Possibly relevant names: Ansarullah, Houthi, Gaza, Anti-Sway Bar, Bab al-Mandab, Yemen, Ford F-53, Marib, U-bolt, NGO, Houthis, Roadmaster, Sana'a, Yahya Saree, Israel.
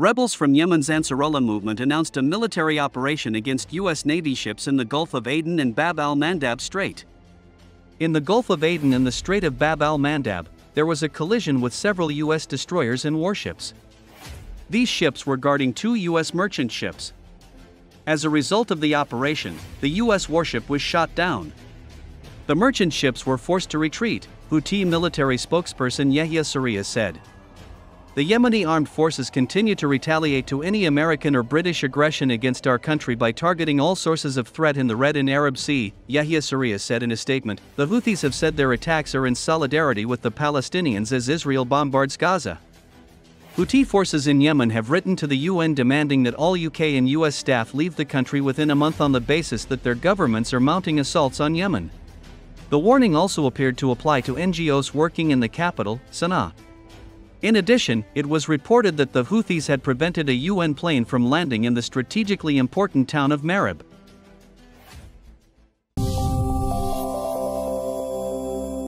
Rebels from Yemen's Ansarullah movement announced a military operation against U.S. Navy ships in the Gulf of Aden and Bab al-Mandab Strait. In the Gulf of Aden and the Strait of Bab al-Mandab, there was a collision with several U.S. destroyers and warships. These ships were guarding two U.S. merchant ships. As a result of the operation, the U.S. warship was shot down. The merchant ships were forced to retreat, Houthi military spokesperson Yahya Saree said. The Yemeni armed forces continue to retaliate to any American or British aggression against our country by targeting all sources of threat in the Red and Arab Sea, Yahya Saree said in a statement. The Houthis have said their attacks are in solidarity with the Palestinians as Israel bombards Gaza. Houthi forces in Yemen have written to the UN demanding that all UK and US staff leave the country within a month on the basis that their governments are mounting assaults on Yemen. The warning also appeared to apply to NGOs working in the capital, Sana'a. In addition, it was reported that the Houthis had prevented a UN plane from landing in the strategically important town of Marib.